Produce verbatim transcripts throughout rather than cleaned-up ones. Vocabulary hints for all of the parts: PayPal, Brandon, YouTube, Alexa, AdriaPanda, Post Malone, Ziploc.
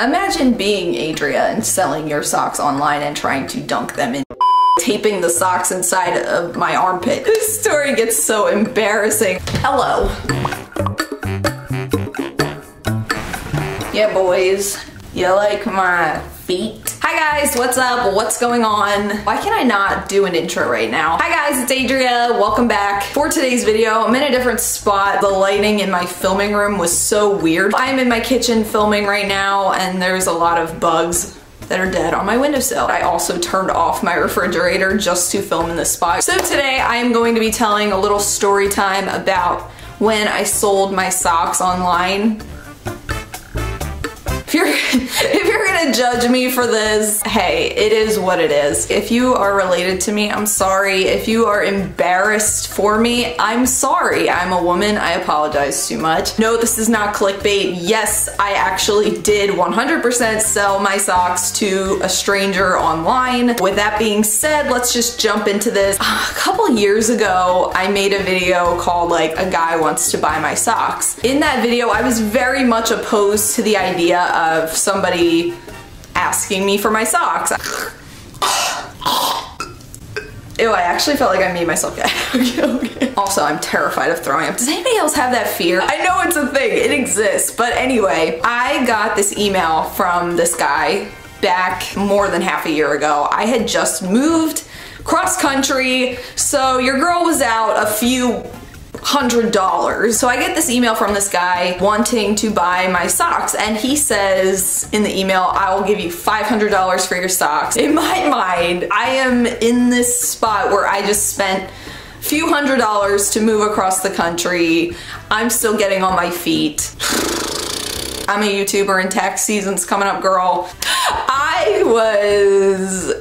Imagine being Adria and selling your socks online and trying to dunk them in, taping the socks inside of my armpit. This story gets so embarrassing. Hello. Yeah, boys. You like my feet? Hi guys, what's up? What's going on? Why can I not do an intro right now? Hi guys, it's Adria. Welcome back. For today's video, I'm in a different spot. The lighting in my filming room was so weird. I'm in my kitchen filming right now and there's a lot of bugs that are dead on my windowsill. I also turned off my refrigerator just to film in this spot. So today I am going to be telling a little story time about when I sold my socks online. If you're, if you're gonna judge me for this, hey, it is what it is. If you are related to me, I'm sorry. If you are embarrassed for me, I'm sorry. I'm a woman, I apologize too much. No, this is not clickbait. Yes, I actually did one hundred percent sell my socks to a stranger online. With that being said, let's just jump into this. A couple years ago, I made a video called like, a guy wants to buy my socks. In that video, I was very much opposed to the idea of somebody asking me for my socks. Ew, I actually felt like I made myself gag. Okay, okay. Also, I'm terrified of throwing up. Does anybody else have that fear? I know it's a thing, it exists. But anyway, I got this email from this guy back more than half a year ago. I had just moved cross country, so your girl was out a few hundred dollars. So I get this email from this guy wanting to buy my socks and he says in the email, I will give you five hundred dollars for your socks. In my mind, I am in this spot where I just spent a few hundred dollars to move across the country. I'm still getting on my feet. I'm a YouTuber and tax season's coming up, girl. I was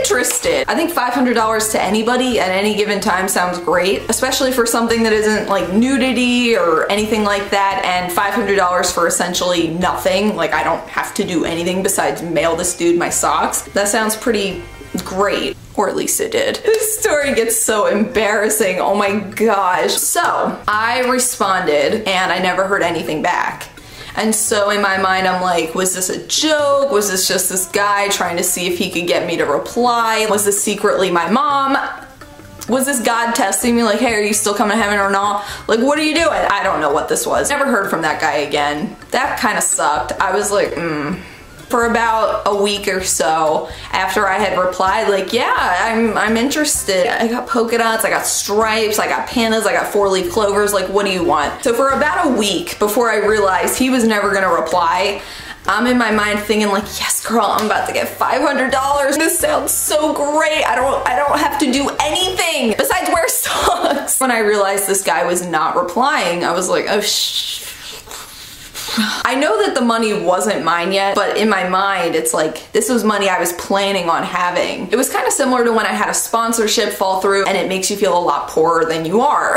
interested. I think five hundred dollars to anybody at any given time sounds great, especially for something that isn't like nudity or anything like that, and five hundred dollars for essentially nothing. Like, I don't have to do anything besides mail this dude my socks. That sounds pretty great, or at least it did. This story gets so embarrassing, oh my gosh. So, I responded and I never heard anything back. And so in my mind, I'm like, was this a joke? Was this just this guy trying to see if he could get me to reply? Was this secretly my mom? Was this God testing me like, hey, are you still coming to heaven or not? Like, what are you doing? I don't know what this was. Never heard from that guy again. That kind of sucked. I was like, mm. For about a week or so after I had replied, like, yeah, I'm, I'm interested. I got polka dots, I got stripes, I got pandas, I got four-leaf clovers, like, what do you want? So for about a week before I realized he was never gonna reply, I'm in my mind thinking like, yes, girl, I'm about to get five hundred dollars. This sounds so great. I don't, I don't have to do anything besides wear socks. When I realized this guy was not replying, I was like, oh, shh. I know that the money wasn't mine yet, but in my mind, it's like, this was money I was planning on having. It was kind of similar to when I had a sponsorship fall through and it makes you feel a lot poorer than you are.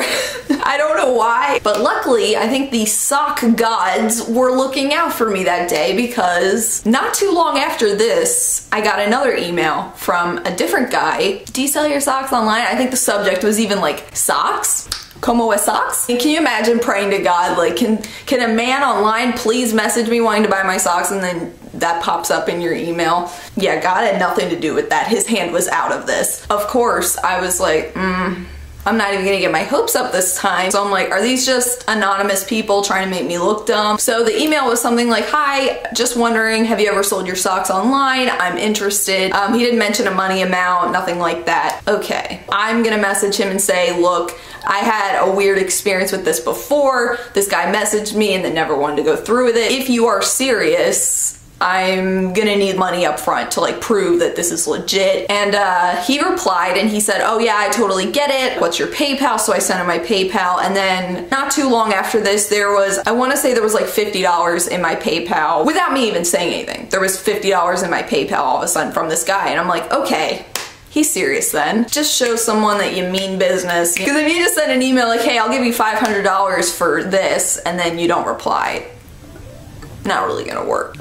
I don't know why, but luckily, I think the sock gods were looking out for me that day, because not too long after this, I got another email from a different guy. Do you sell your socks online? I think the subject was even like, socks? Como es socks? And can you imagine praying to God, like, can can a man online please message me wanting to buy my socks, and then that pops up in your email? Yeah, God had nothing to do with that. His hand was out of this. Of course, I was like, mm, I'm not even gonna get my hopes up this time. So I'm like, are these just anonymous people trying to make me look dumb? So the email was something like, hi, just wondering, have you ever sold your socks online? I'm interested. Um, he didn't mention a money amount, nothing like that. Okay, I'm gonna message him and say, look, I had a weird experience with this before. This guy messaged me and then never wanted to go through with it. If you are serious, I'm gonna need money up front to like prove that this is legit. And uh, he replied and he said, oh yeah, I totally get it. What's your PayPal? So I sent him my PayPal. And then not too long after this, there was, I wanna say there was like fifty dollars in my PayPal without me even saying anything. There was fifty dollars in my PayPal all of a sudden from this guy. And I'm like, okay. He's serious then. Just show someone that you mean business. Because if you just send an email like, hey, I'll give you five hundred dollars for this, and then you don't reply, not really gonna work.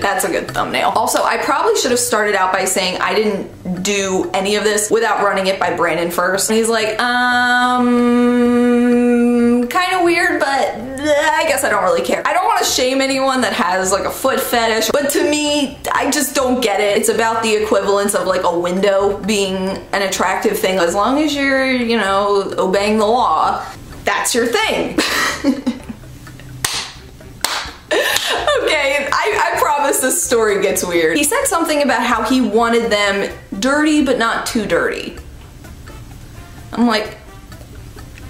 That's a good thumbnail. Also, I probably should have started out by saying I didn't do any of this without running it by Brandon first. And he's like, um, kind of weird, but I guess I don't really care. I don't want to shame anyone that has like a foot fetish, but to me, I just don't get it. It's about the equivalence of like a window being an attractive thing. As long as you're, you know, obeying the law, that's your thing. Okay, I, I promise this story gets weird. He said something about how he wanted them dirty, but not too dirty. I'm like,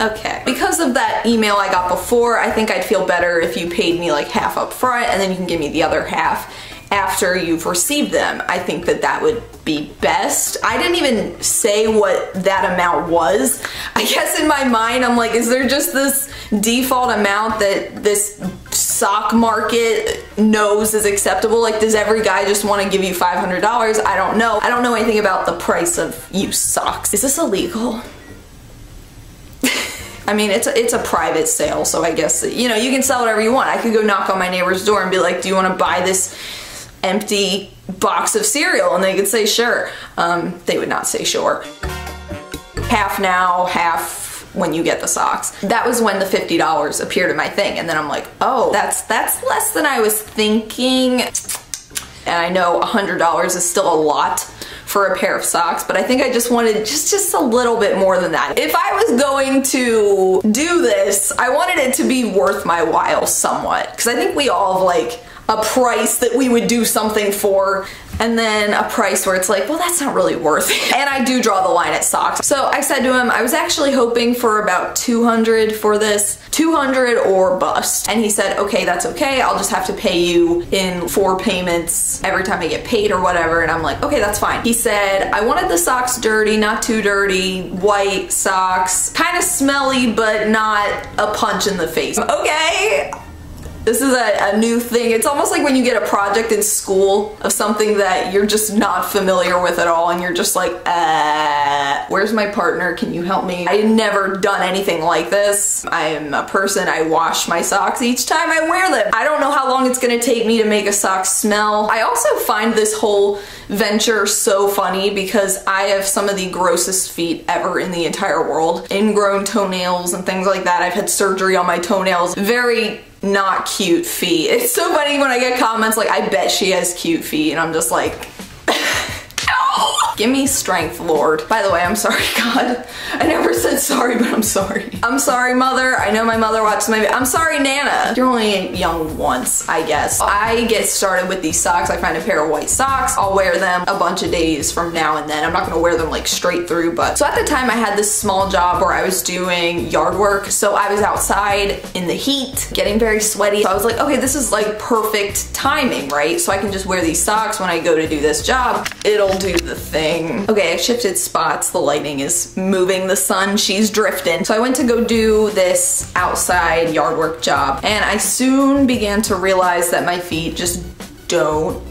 okay. Because of that email I got before, I think I'd feel better if you paid me like half up front and then you can give me the other half after you've received them. I think that that would be best. I didn't even say what that amount was. I guess in my mind, I'm like, is there just this default amount that this stock market knows is acceptable? Like, does every guy just want to give you five hundred dollars? I don't know. I don't know anything about the price of used socks. Is this illegal? I mean, it's a, it's a private sale, so I guess, you know, you can sell whatever you want. I could go knock on my neighbor's door and be like, do you want to buy this empty box of cereal? And they could say, sure. Um, they would not say sure. Half now, half when you get the socks. That was when the fifty dollars appeared in my thing, and then I'm like, oh, that's, that's less than I was thinking. And I know one hundred dollars is still a lot for a pair of socks, but I think I just wanted just, just a little bit more than that. If I was going to do this, I wanted it to be worth my while somewhat, because I think we all have like a price that we would do something for, and then a price where it's like, well, that's not really worth it. And I do draw the line at socks. So I said to him, I was actually hoping for about two hundred for this, two hundred or bust. And he said, okay, that's okay. I'll just have to pay you in four payments every time I get paid or whatever. And I'm like, okay, that's fine. He said, I wanted the socks dirty, not too dirty, white socks, kind of smelly, but not a punch in the face. Okay. This is a, a new thing. It's almost like when you get a project in school of something that you're just not familiar with at all, and you're just like, uh, where's my partner? Can you help me? I've never done anything like this. I'm a person, I wash my socks each time I wear them. I don't know how long it's gonna take me to make a sock smell. I also find this whole venture so funny because I have some of the grossest feet ever in the entire world. Ingrown toenails and things like that. I've had surgery on my toenails. Very not cute feet. It's so funny when I get comments like, I bet she has cute feet, and I'm just like, no! Give me strength, Lord. By the way, I'm sorry, God. I never said sorry, but I'm sorry. I'm sorry, Mother. I know my mother watches my video. I'm sorry, Nana. You're only young once, I guess. I get started with these socks. I find a pair of white socks. I'll wear them a bunch of days from now and then. I'm not gonna wear them like straight through, but. So at the time I had this small job where I was doing yard work. So I was outside in the heat, getting very sweaty. So I was like, okay, this is like perfect timing, right? So I can just wear these socks when I go to do this job. It'll do the thing. Okay, I've shifted spots. The lighting is moving. The sun, she's drifting. So I went to go do this outside yard work job, and I soon began to realize that my feet just don't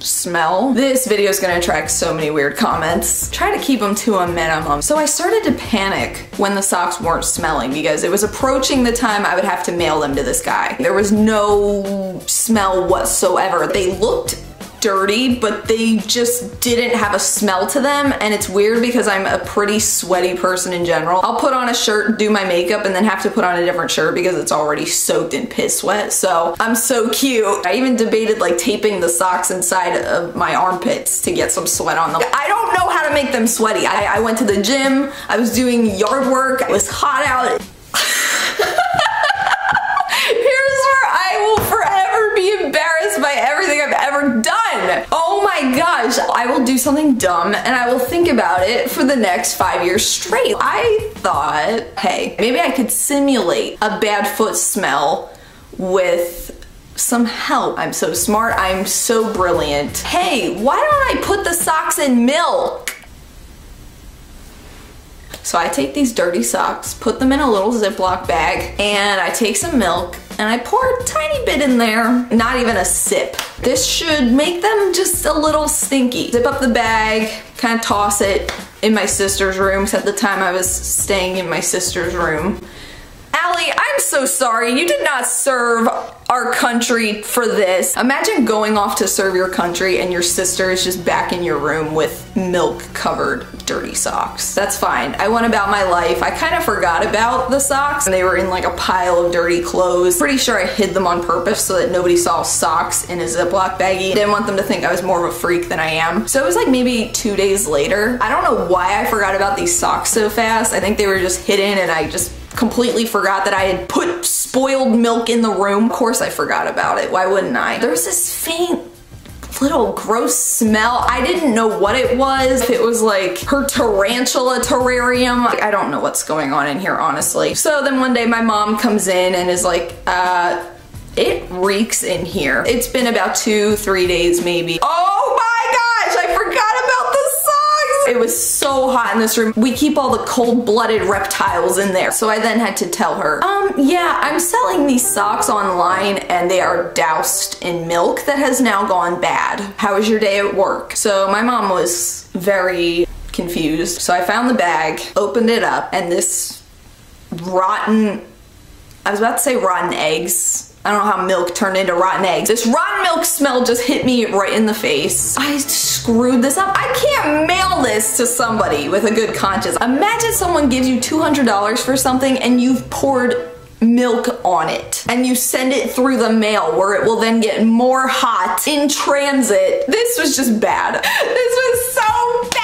smell. This video is gonna attract so many weird comments. Try to keep them to a minimum. So I started to panic when the socks weren't smelling because it was approaching the time I would have to mail them to this guy. There was no smell whatsoever. They looked dirty, but they just didn't have a smell to them, and it's weird because I'm a pretty sweaty person in general. I'll put on a shirt, do my makeup, and then have to put on a different shirt because it's already soaked in piss sweat, so I'm so cute. I even debated like taping the socks inside of my armpits to get some sweat on them. I don't know how to make them sweaty. I, I went to the gym, I was doing yard work, it was hot out. By everything I've ever done. Oh my gosh, I will do something dumb and I will think about it for the next five years straight. I thought, hey, maybe I could simulate a bad foot smell with some help. I'm so smart, I'm so brilliant. Hey, why don't I put the socks in milk? So I take these dirty socks, put them in a little Ziploc bag, and I take some milk and I pour a tiny bit in there, not even a sip. This should make them just a little stinky. Zip up the bag, kind of toss it in my sister's room. At the time I was staying in my sister's room. Allie, I'm so sorry. You did not serve our country for this. Imagine going off to serve your country and your sister is just back in your room with milk-covered dirty socks. That's fine. I went about my life. I kind of forgot about the socks, and they were in like a pile of dirty clothes. Pretty sure I hid them on purpose so that nobody saw socks in a Ziploc baggie. I didn't want them to think I was more of a freak than I am. So it was like maybe two days later. I don't know why I forgot about these socks so fast. I think they were just hidden and I just completely forgot that I had put spoiled milk in the room. Of course I forgot about it. Why wouldn't I? There was this faint little gross smell. I didn't know what it was. It was like her tarantula terrarium. Like, I don't know what's going on in here, honestly. So then one day my mom comes in and is like, uh, it reeks in here. It's been about two, three days maybe. Oh my gosh, I forgot about the socks! It was so hot in this room. We keep all the cold-blooded reptiles in there. So I then had to tell her, um, yeah, I'm selling these socks online and they are doused in milk that has now gone bad. How was your day at work? So my mom was very confused. So I found the bag, opened it up, and this rotten, I was about to say rotten eggs, I don't know how milk turned into rotten eggs. This rotten milk smell just hit me right in the face. I screwed this up. I can't mail this to somebody with a good conscience. Imagine someone gives you two hundred dollars for something and you've poured milk on it and you send it through the mail where it will then get more hot in transit. This was just bad. This was so bad.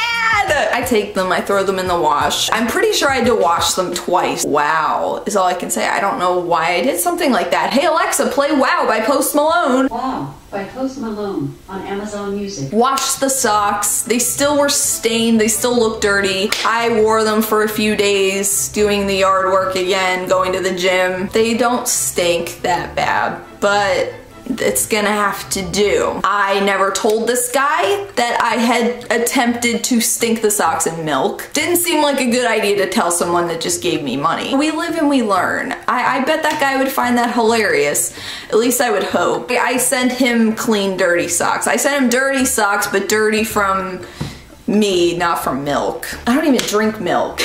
I take them, I throw them in the wash. I'm pretty sure I had to wash them twice. Wow, is all I can say. I don't know why I did something like that. Hey Alexa, play Wow by Post Malone. Wow by Post Malone on Amazon Music. Washed the socks. They still were stained. They still looked dirty. I wore them for a few days, doing the yard work again, going to the gym. They don't stink that bad, but it's gonna have to do. I never told this guy that I had attempted to stink the socks in milk. Didn't seem like a good idea to tell someone that just gave me money. We live and we learn. I, I bet that guy would find that hilarious. At least I would hope. I sent him clean, dirty socks. I sent him dirty socks, but dirty from me, not from milk. I don't even drink milk.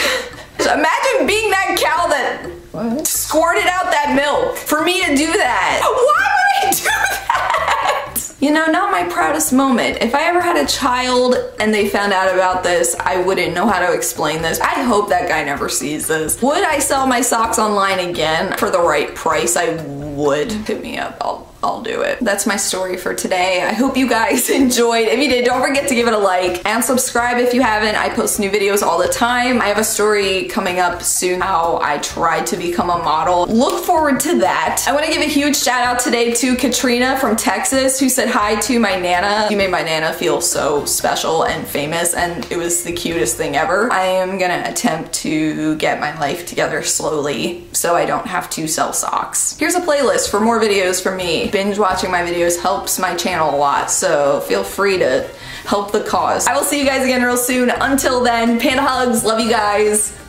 Imagine being that cow that what? Squirted out that milk. For me to do that. Why would I do that? You know, not my proudest moment. If I ever had a child and they found out about this, I wouldn't know how to explain this. I hope that guy never sees this. Would I sell my socks online again for the right price? I would. Hit me up. I'll I'll do it. That's my story for today. I hope you guys enjoyed. If you did, don't forget to give it a like and subscribe if you haven't. I post new videos all the time. I have a story coming up soon how I tried to become a model. Look forward to that. I want to give a huge shout out today to Katrina from Texas who said hi to my Nana. You made my Nana feel so special and famous and it was the cutest thing ever. I am gonna attempt to get my life together slowly so I don't have to sell socks. Here's a playlist for more videos from me. Binge watching my videos helps my channel a lot, so feel free to help the cause. I will see you guys again real soon. Until then, panda hugs, love you guys.